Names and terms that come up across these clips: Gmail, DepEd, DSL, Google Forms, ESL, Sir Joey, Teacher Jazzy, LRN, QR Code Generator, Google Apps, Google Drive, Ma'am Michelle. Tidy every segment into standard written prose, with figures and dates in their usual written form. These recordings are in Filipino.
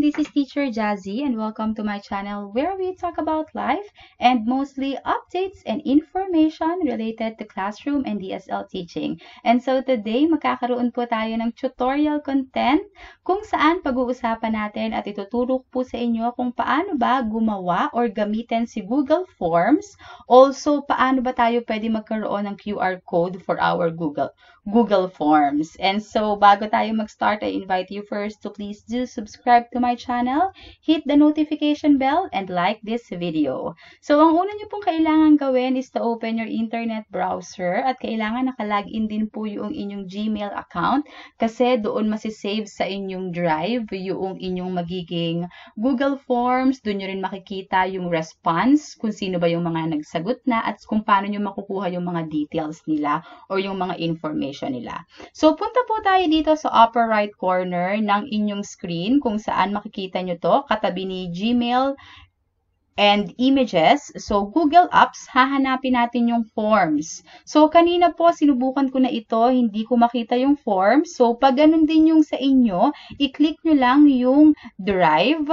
This is Teacher Jazzy and welcome to my channel where we talk about life and mostly updates and information related to classroom and DSL teaching. And so today, magkakaroon po tayo ng tutorial content kung saan pag-uusapan natin at ituturo po sa inyo kung paano ba gumawa or gamitin si Google Forms. Also, paano ba tayo pwede magkaroon ng QR code for our Google Forms. And so, bago tayo mag-start, I invite you first to please do subscribe to my channel, hit the notification bell, and like this video. So, ang una nyo pong kailangan gawin is to open your internet browser at kailangan nakalagin din po yung inyong Gmail account kasi doon masisave sa inyong drive yung inyong magiging Google Forms. Doon nyo rin makikita yung response, kung sino ba yung mga nagsagot na at kung paano nyo makukuha yung mga details nila or yung mga information nila. So, punta po tayo dito sa upper right corner ng inyong screen kung saan makikita nyo to, katabi ni Gmail and images. So, Google Apps, hahanapin natin yung forms. So, kanina po, sinubukan ko na ito, hindi ko makita yung forms. So, pag ganun din yung sa inyo, i-click nyo lang yung Drive.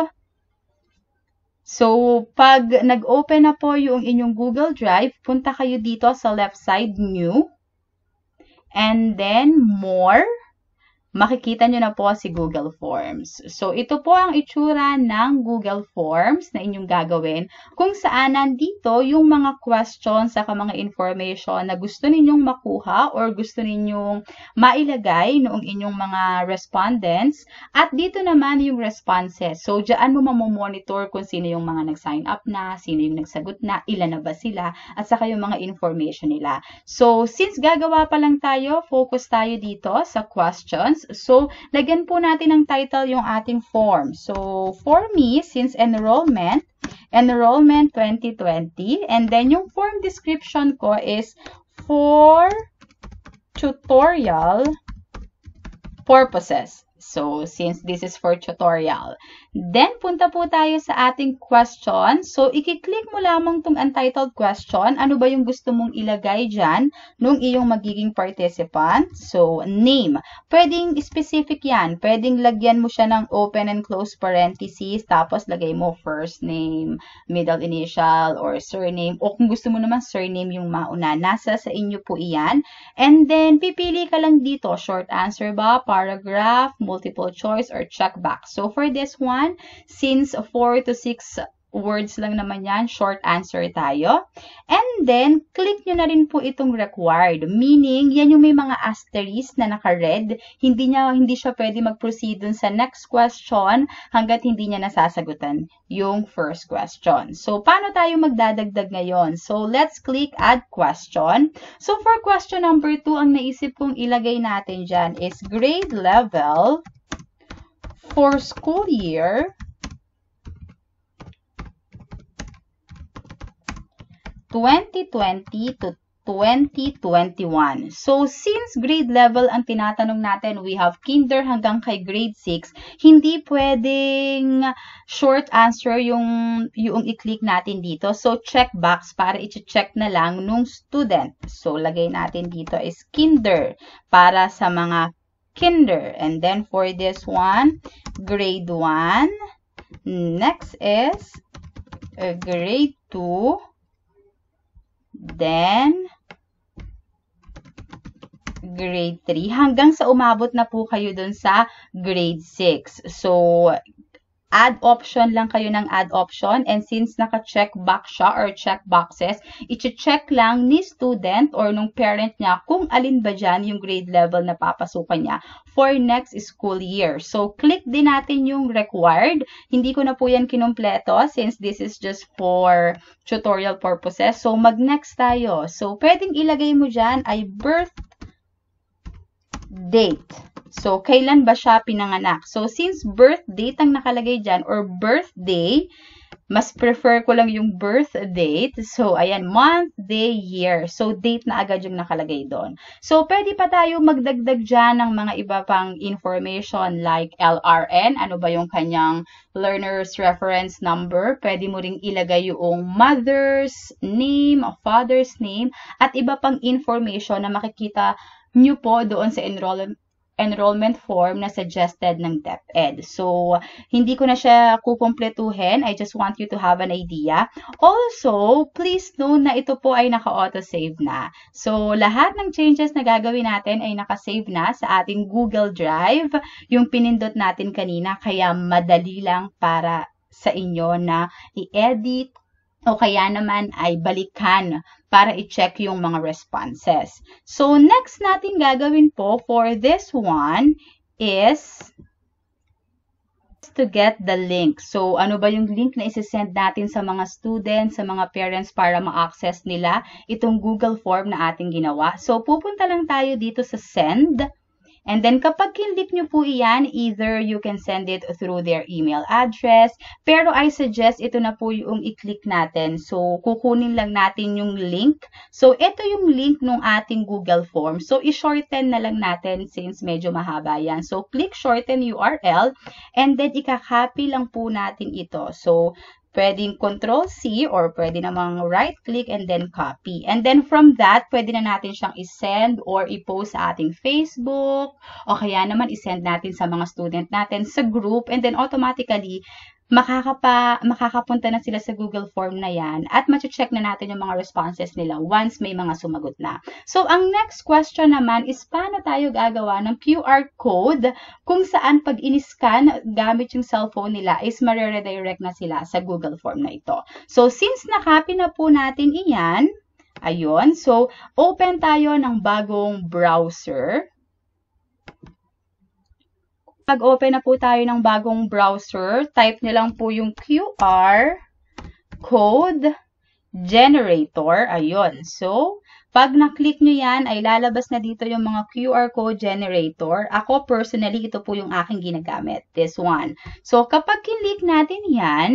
So, pag nag-open na po yung inyong Google Drive, punta kayo dito sa left side, New. And then, More. Makikita nyo na po si Google Forms. So, ito po ang itsura ng Google Forms na inyong gagawin kung saan nandito yung mga questions saka mga information na gusto ninyong makuha or gusto ninyong mailagay noong inyong mga respondents. At dito naman yung responses. So, dyan mo mamomonitor kung sino yung mga nag-sign up na, sino yung nagsagot na, ilan na ba sila, at saka yung mga information nila. So, since gagawa pa lang tayo, focus tayo dito sa questions. So, lagyan po natin ng title yung ating form. So, for me, since enrollment 2020, and then yung form description ko is for tutorial purposes. So, since this is for tutorial. Then, punta po tayo sa ating question. So, i-click mo lamang itong untitled question. Ano ba yung gusto mong ilagay dyan nung iyong magiging participant? So, name. Pwedeng specific yan. Pwedeng lagyan mo siya ng open and close parentheses. Tapos, lagay mo first name, middle initial, or surname. O kung gusto mo naman surname yung mauna. Nasa sa inyo po iyan. And then, pipili ka lang dito. Short answer ba? Paragraph? Multiple choice or checkbox. So, for this one, since 4 to 6 words lang naman yan, short answer tayo. And then, click nyo na rin po itong required. Meaning, yan yung may mga asterisk na naka-red. Hindi siya pwede mag-proceed dun sa next question hanggat hindi niya nasasagutan yung first question. So, paano tayo magdadagdag ngayon? So, let's click add question. So, for question number 2, ang naisip kong ilagay natin dyan is grade level for school year 2020 to 2021. So, since grade level ang tinatanong natin, we have kinder hanggang kay grade 6, hindi pwedeng short answer yung i-click natin dito. So, checkbox para i-check na lang nung student. So, lagay natin dito is kinder para sa mga kinder. And then, for this one, grade 1. Next is grade 2. Then, grade 3. Hanggang sa umabot na po kayo dun sa grade 6. So, add option lang kayo ng add option. And since naka-check box siya or check boxes, i-check lang ni student or nung parent niya kung alin ba dyan yung grade level na papasukan niya for next school year. So, click din natin yung required. Hindi ko na po yan kinumpleto since this is just for tutorial purposes. So, mag-next tayo. So, pwedeng ilagay mo dyan ay birth date. So, kailan ba siya pinanganak? So, since birth date ang nakalagay dyan or birthday, mas prefer ko lang yung birth date. So, ayan, month, day, year. So, date na agad yung nakalagay doon. So, pwede pa tayo magdagdag dyan ng mga iba pang information like LRN. Ano ba yung kanyang learner's reference number? Pwede mo ring ilagay yung mother's name, father's name, at iba pang information na makikita nyo po doon sa enrollment enrollment form na suggested ng DepEd. So, hindi ko na siya kukumpletuhin. I just want you to have an idea. Also, please note na ito po ay naka-auto-save na. So, lahat ng changes na gagawin natin ay naka-save na sa ating Google Drive, yung pinindot natin kanina, kaya madali lang para sa inyo na i-edit o kaya naman ay balikan para i-check yung mga responses. So, next natin gagawin po for this one is to get the link. So, ano ba yung link na isisend natin sa mga students, sa mga parents para ma-access nila itong Google Form na ating ginawa? So, pupunta lang tayo dito sa send. And then, kapag kinlik nyo po iyan, either you can send it through their email address, pero I suggest ito na po yung i-click natin. So, kukunin lang natin yung link. So, ito yung link ng ating Google Form. So, i-shorten na lang natin since medyo mahaba yan. So, click shorten URL and then ikakopy lang po natin ito. So, pwedeng Ctrl-C or pwede namang right-click and then copy. And then from that, pwede na natin siyang isend or i-post sa ating Facebook o kaya naman isend natin sa mga student natin sa group and then automatically, makakapunta na sila sa Google Form na yan at ma-check na natin yung mga responses nila once may mga sumagot na. So, ang next question naman is paano tayo gagawa ng QR code kung saan pag in-scan gamit yung cellphone nila is mare-redirect na sila sa Google Form na ito. So, since na-copy na po natin iyan, ayun, so open tayo ng bagong browser. Pag-open na po tayo ng bagong browser, type nyo lang po yung QR Code Generator. Ayun. So, pag na-click nyo yan, ay lalabas na dito yung mga QR Code Generator. Ako, personally, ito po yung aking ginagamit. This one. So, kapag kinlik natin yan,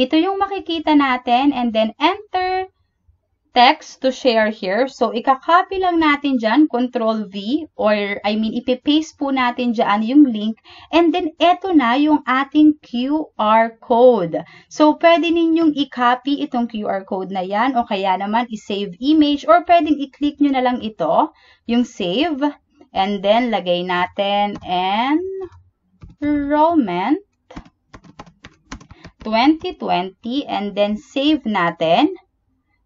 ito yung makikita natin and then enter text to share here. So, ikakopy lang natin dyan, Ctrl-V, or ipipaste po natin dyan yung link. And then, eto na yung ating QR code. So, pwede ninyong i-copy itong QR code na yan, o kaya naman i-save image, or pwedeng i-click nyo na lang ito, yung save. And then, lagay natin enrollment 2020, and then save natin.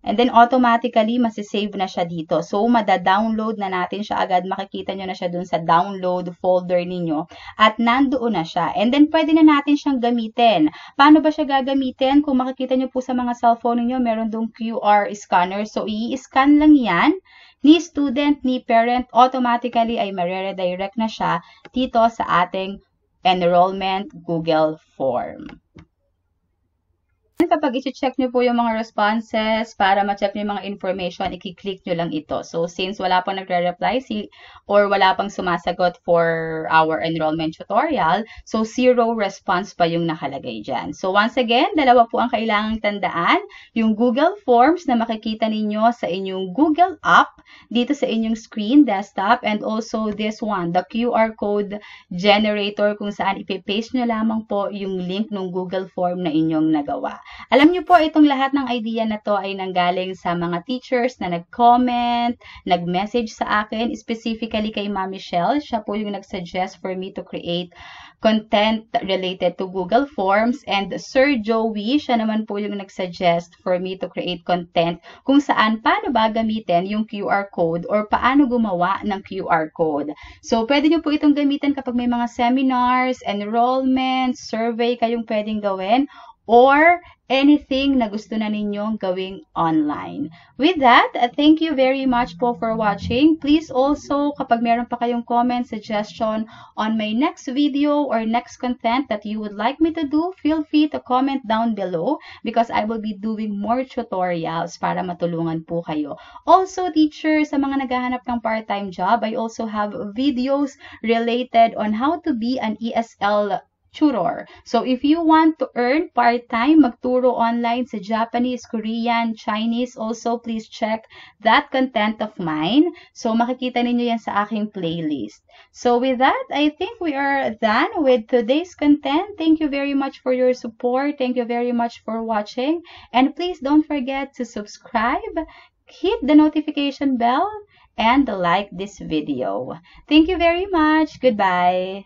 And then, automatically, masisave na siya dito. So, madadownload na natin siya agad. Makikita nyo na siya dun sa download folder ninyo. At nandoon na siya. And then, pwede na natin siyang gamitin. Paano ba siya gagamitin? Kung makikita nyo po sa mga cellphone ninyo, meron dong QR scanner. So, i-scan lang yan. Ni student, ni parent, automatically ay mare-redirect na siya dito sa ating enrollment Google Form. Kapag i-check nyo po yung mga responses, para ma-check nyo yung mga information, i-click nyo lang ito. So, since wala pang nagre-reply or wala pang sumasagot for our enrollment tutorial, so zero response pa yung nakalagay dyan. So, once again, dalawa po ang kailangang tandaan. Yung Google Forms na makikita ninyo sa inyong Google app, dito sa inyong screen, desktop, and also this one, the QR Code Generator, kung saan ipipaste nyo lamang po yung link ng Google Form na inyong nagawa. Alam nyo po, itong lahat ng idea na to ay nanggaling sa mga teachers na nag-comment, nag-message sa akin, specifically kay Ma'am Michelle. Siya po yung nag-suggest for me to create content related to Google Forms. And Sir Joey, siya naman po yung nag-suggest for me to create content kung saan paano ba gamitin yung QR code or paano gumawa ng QR code. So, pwede nyo po itong gamitin kapag may mga seminars, enrollment, survey kayong pwedeng gawin, or anything na gusto na ninyong gawing online. With that, thank you very much po for watching. Please also, kapag meron pa kayong comment, suggestion on my next video or next content that you would like me to do, feel free to comment down below because I will be doing more tutorials para matulungan po kayo. Also, teacher, sa mga naghahanap ng part-time job, I also have videos related on how to be an ESL tutor. So, if you want to earn part-time, magturo online sa Japanese, Korean, Chinese, also please check that content of mine. So, makikita ninyo yan sa aking playlist. So, with that, I think we are done with today's content. Thank you very much for your support. Thank you very much for watching. And please don't forget to subscribe, hit the notification bell, and like this video. Thank you very much. Goodbye.